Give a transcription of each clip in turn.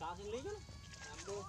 Sao sinh lý chứ? Làm đua.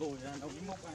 Rồi là đồng mốc này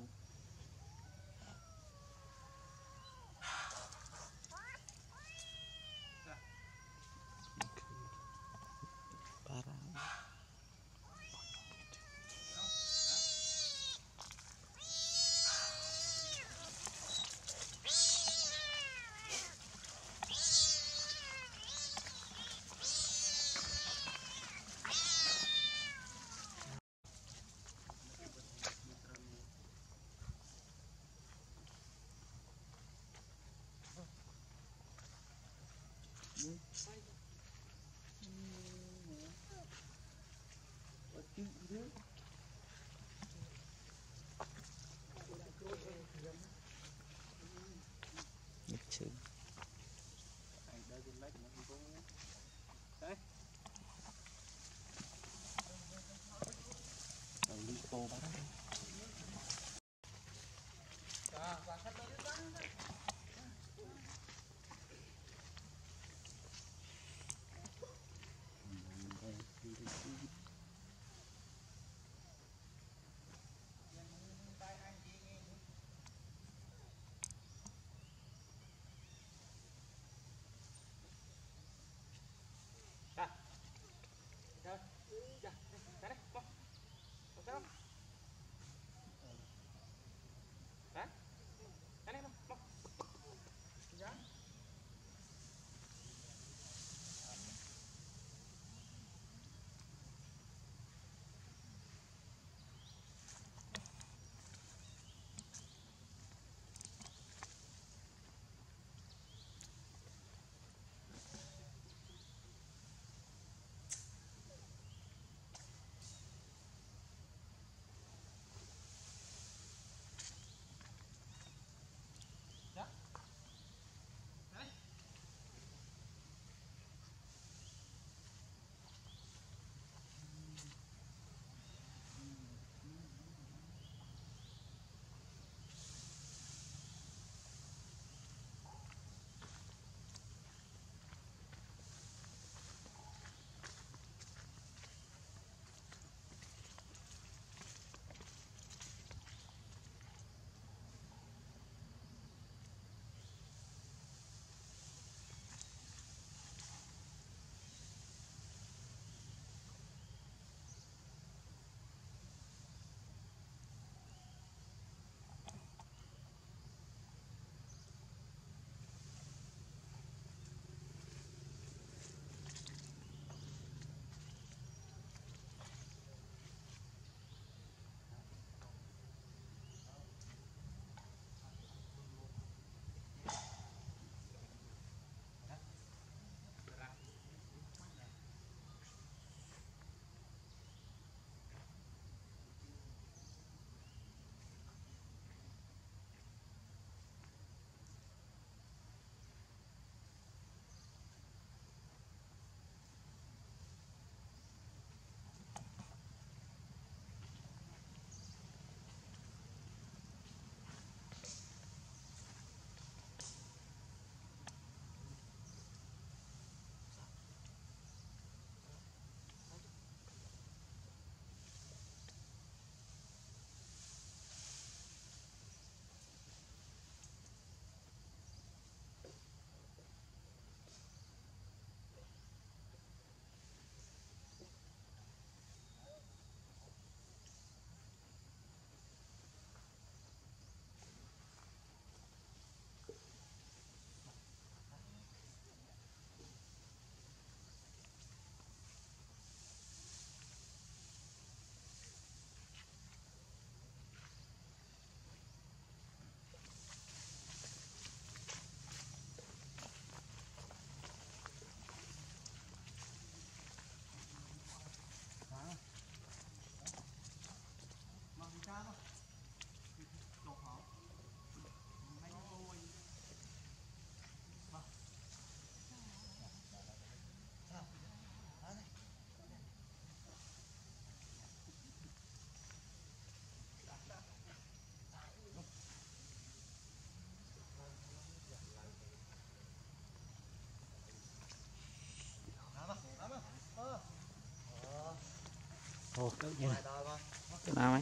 chứ. Nào mấy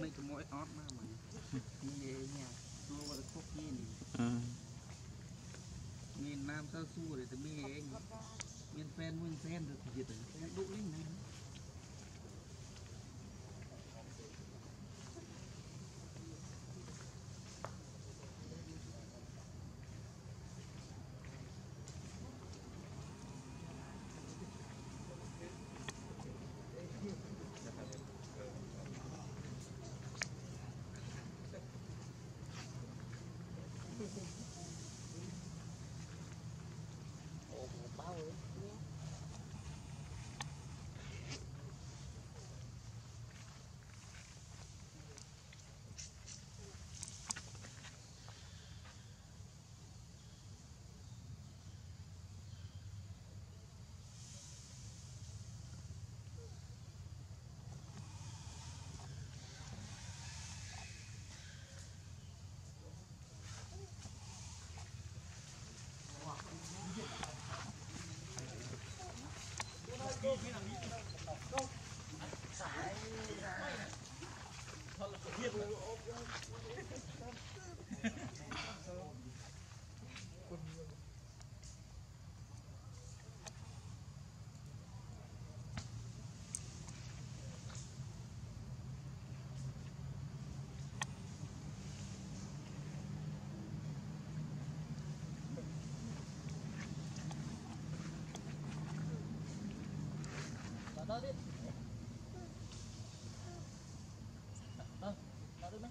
Mấy cái mỗi ót mà nghe nhà xua là khóc nghe nè nghe nam sao xua để tớ mê ấy nghe fan nguyên fan được thì tớ nghe đụng lên này đó đi, đó, đó đi mấy, đó, đó đi mấy.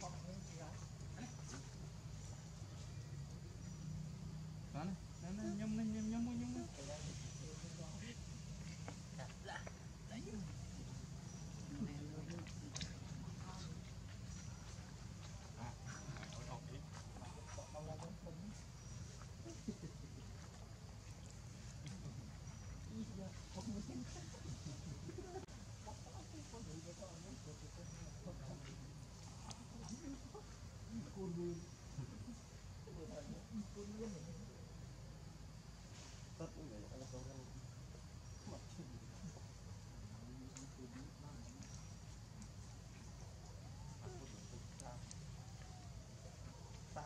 con cái gì đấy, đó này, nhâm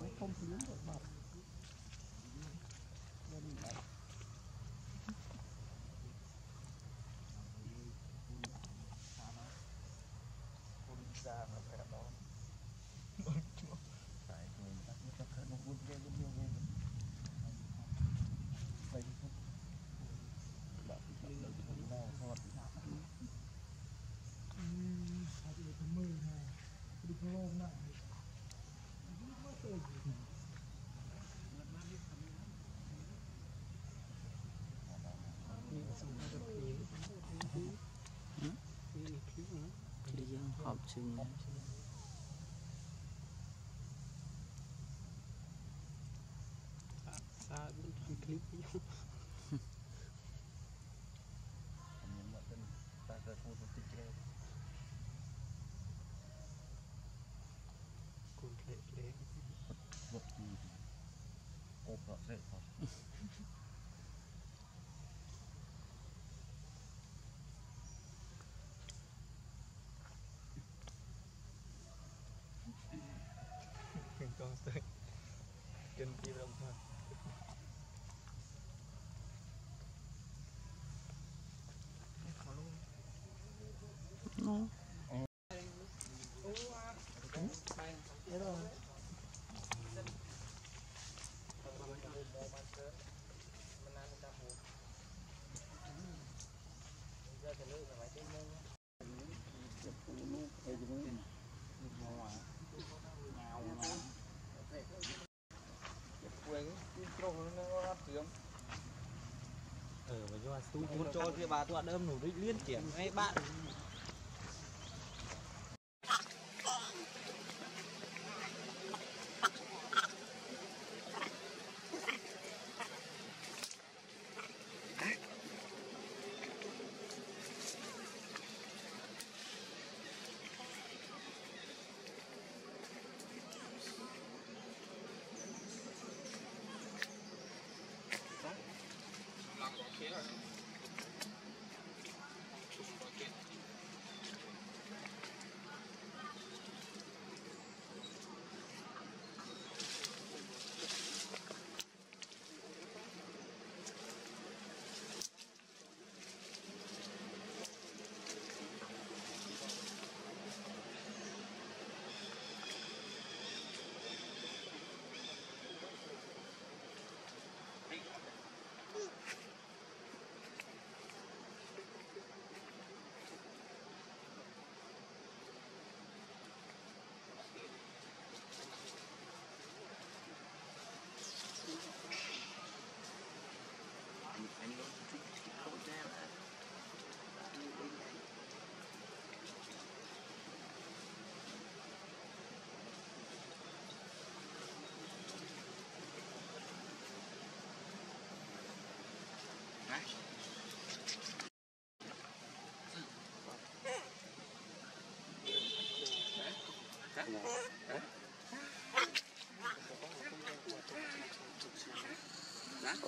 cái không khí của bạn. Option. Sao cũng clip vô. Con sẽ kinh kia đông thôi. Tôi muốn cho thì bà tôi đâm nổi liên triển ngay bạn.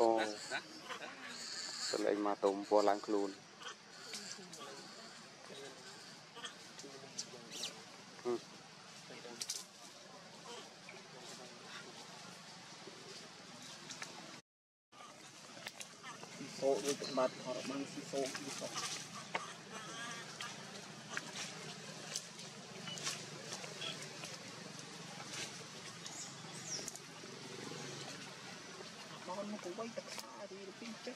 Oh, selain matom pulang kelun. Oh, di tempat orang si sok cũng quay thật xa đi được pin chết.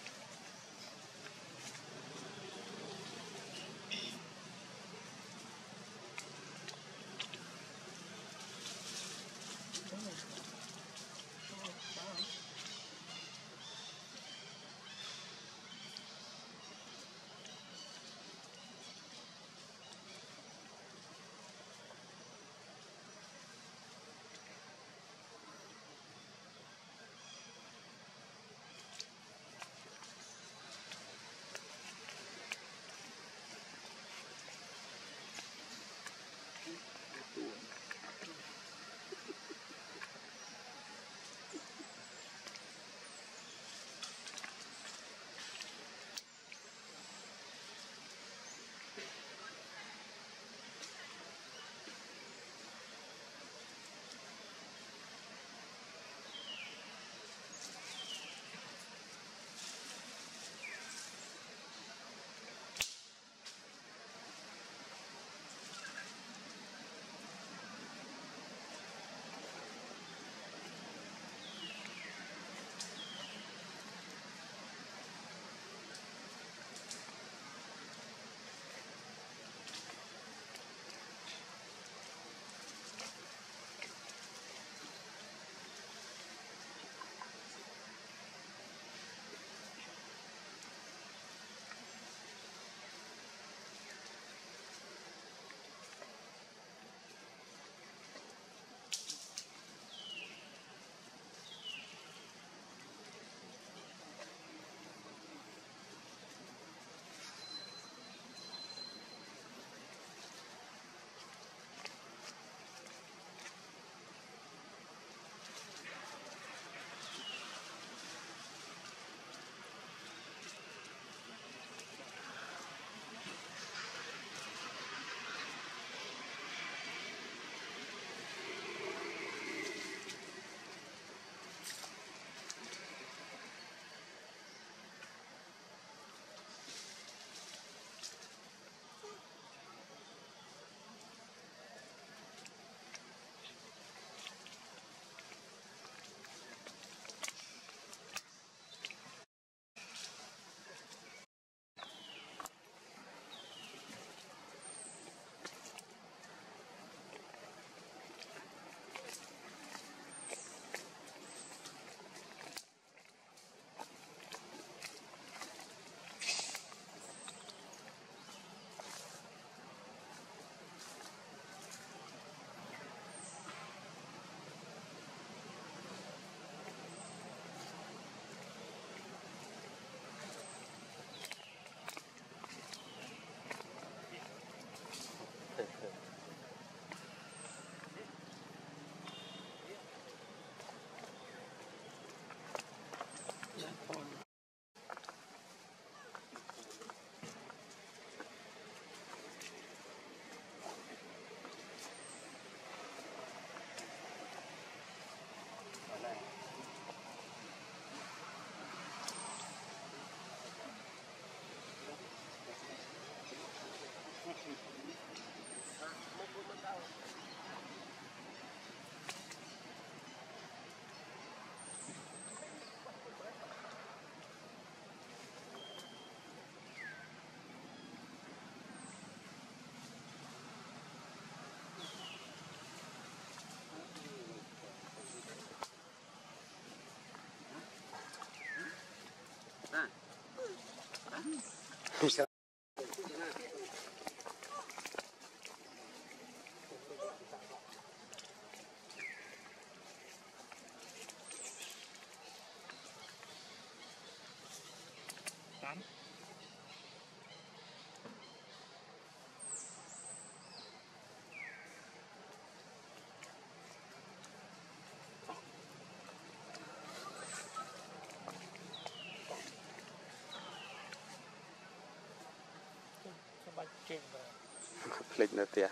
Lịch là tiền.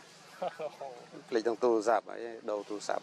Lịch trong tù sạp ấy, đầu tù sạp.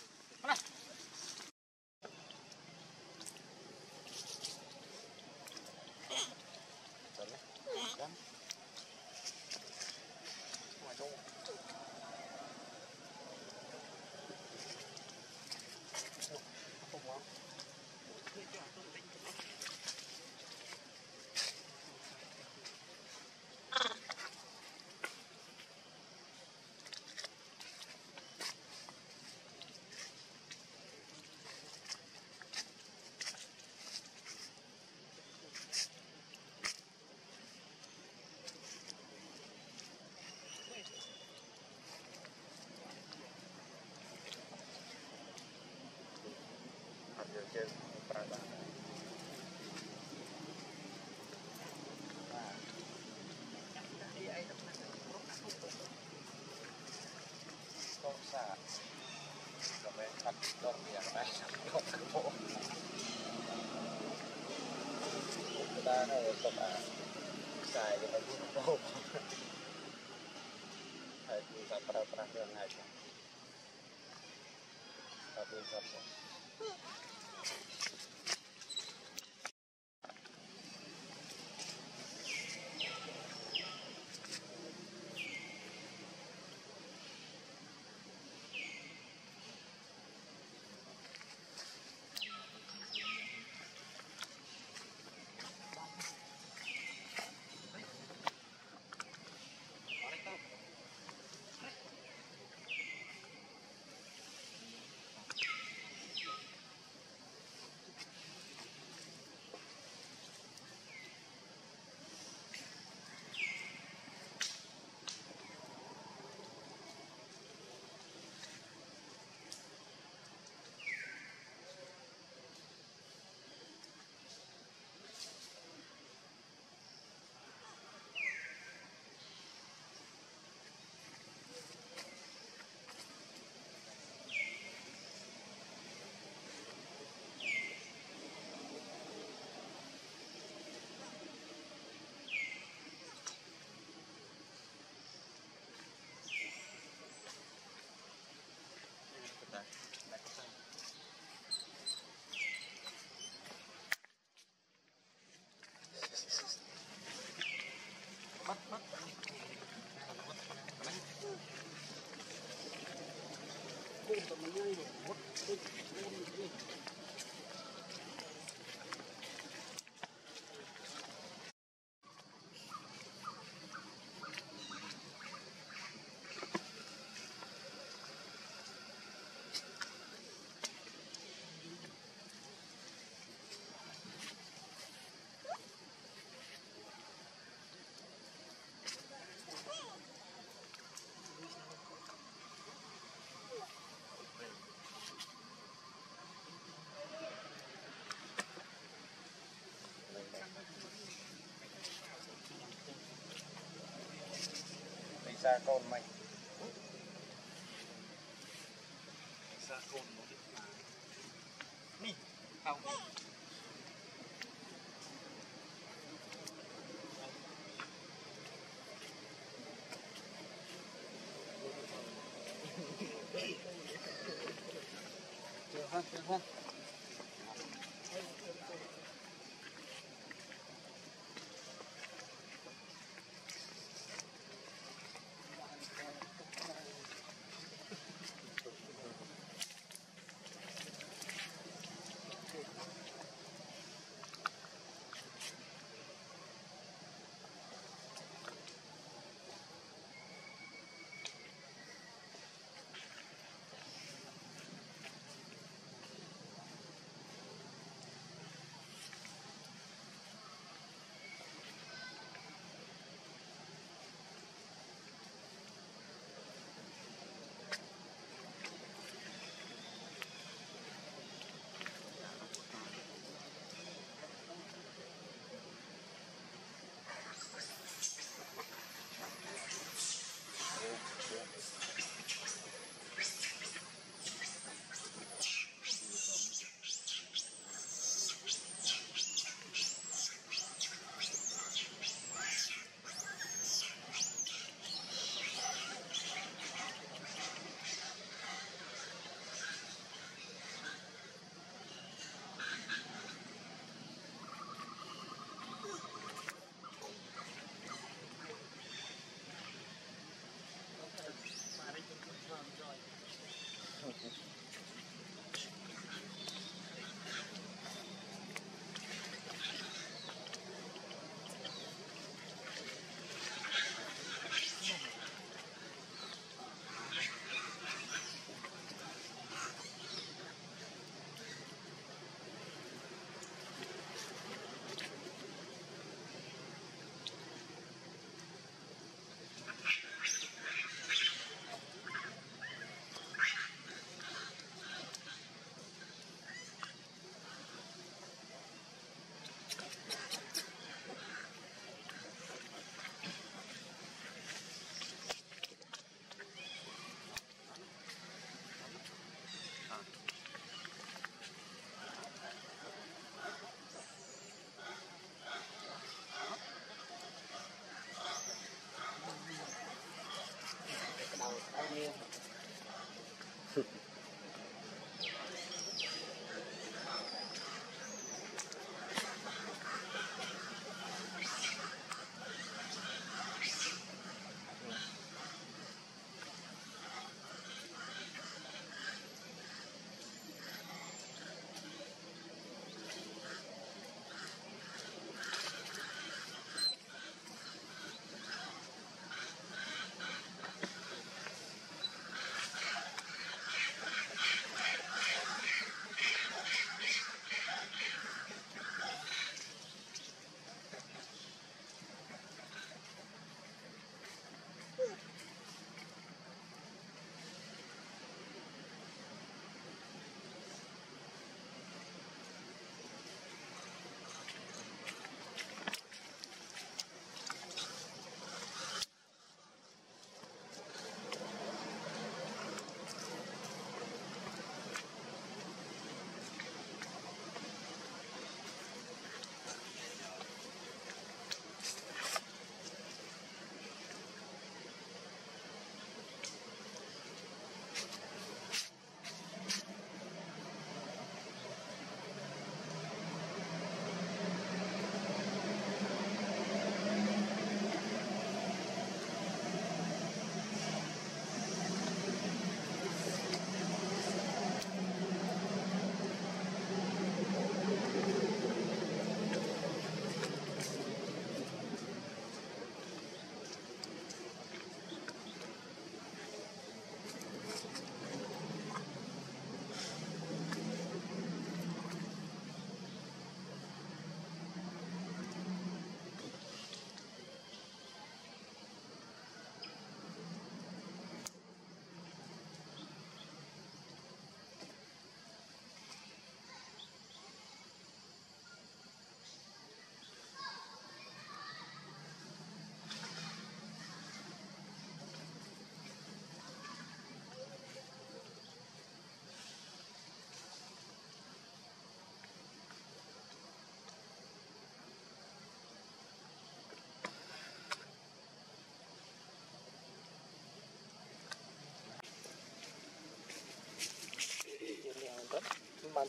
Hả? Hãy subscribe cho kênh Ghiền Mì Gõ để không bỏ lỡ những video hấp dẫn. Ra con mày ra con một cái đi không được không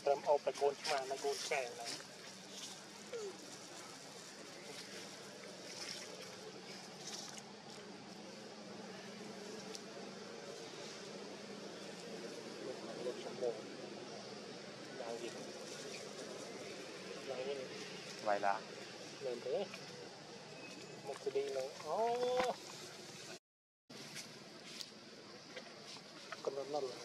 ត្រឹមអោបតែកូនឆ្មានិងកូនឆ្កែហ្នឹងไหวละเดินไปมันจะดีเลยโอ้กำลังนั่นเลย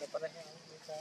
จะไปได้ยังไม่ใช่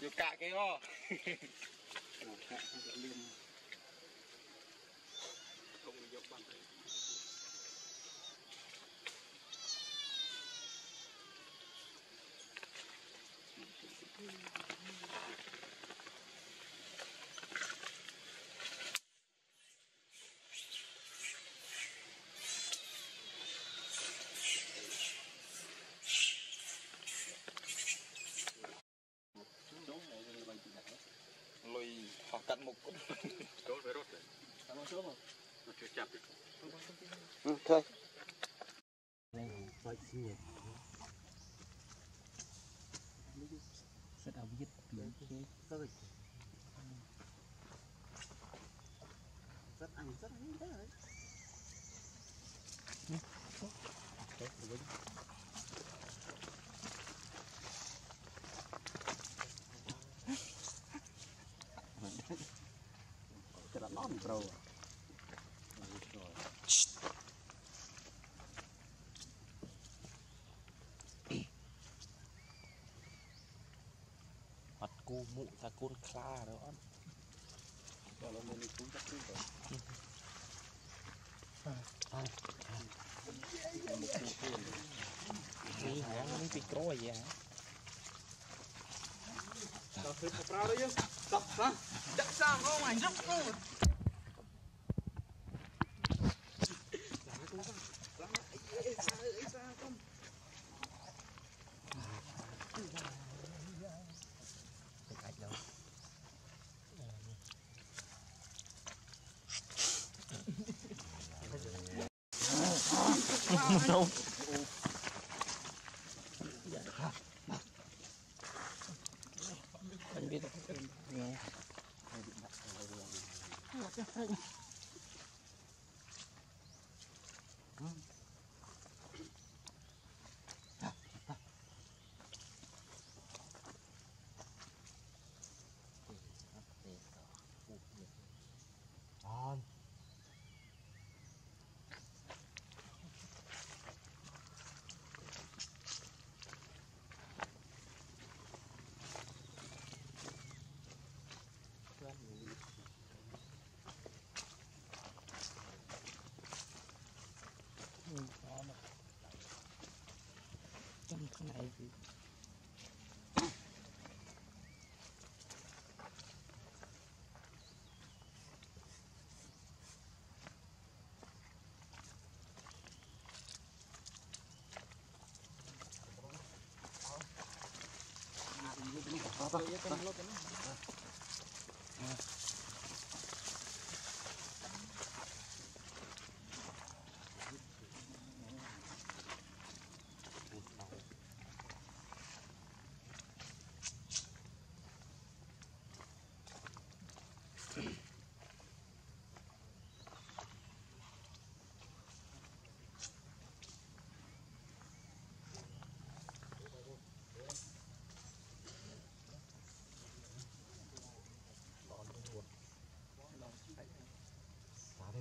Vô cạ cái ho. Thôi. Đây là Bro. Mặt cô mụ ta côn kha đó. Đó là mình cũng chắc rồi. À. Đi hả, nó bị trôi vậy hả? Tao thấy có prao đấy chứ. Tập hả? Chắc sao không ảnh giúp cô. No. Anh biết nghe.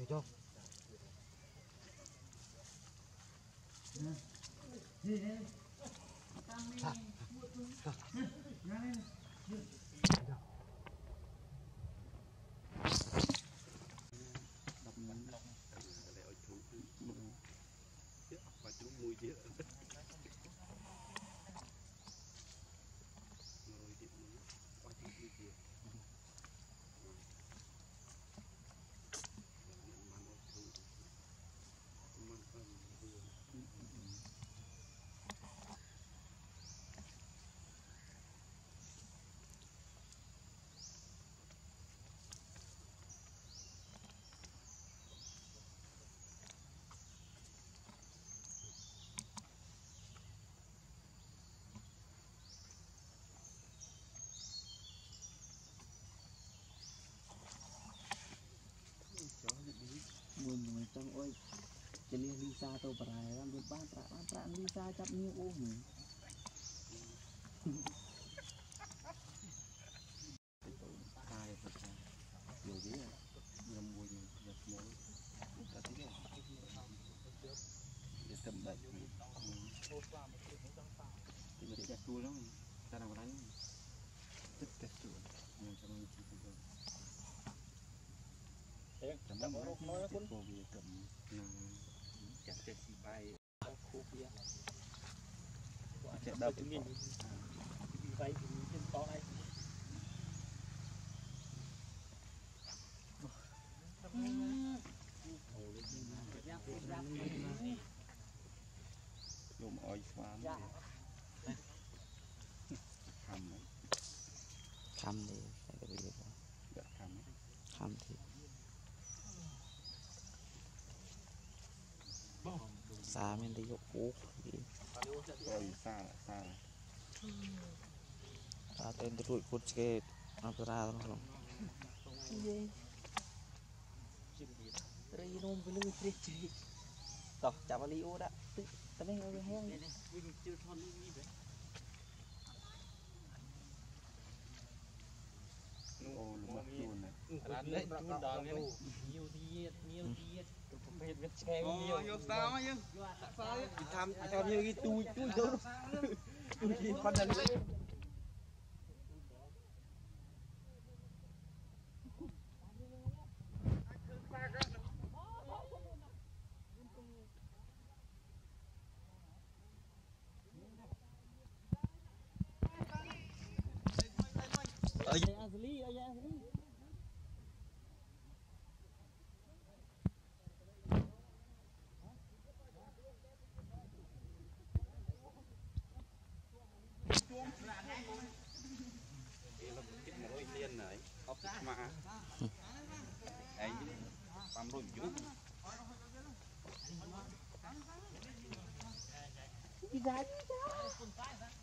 Cho. Trong ôi cho nên Lisa tôi phải làm được bạn Lisa chặt như ôm Moro moro pun boleh kami jadi si bayi aku dia ada begini bayi ini tempat lain jom oi swam ham ni saya boleh buat ham ni xa mình thấy gốc ốp rồi xa Atau itu ikut sedikit apa terang loh. Rei nom belum terjadi. Toh cakap Leo dah. Tapi orang yang Ayah asli. Tidak.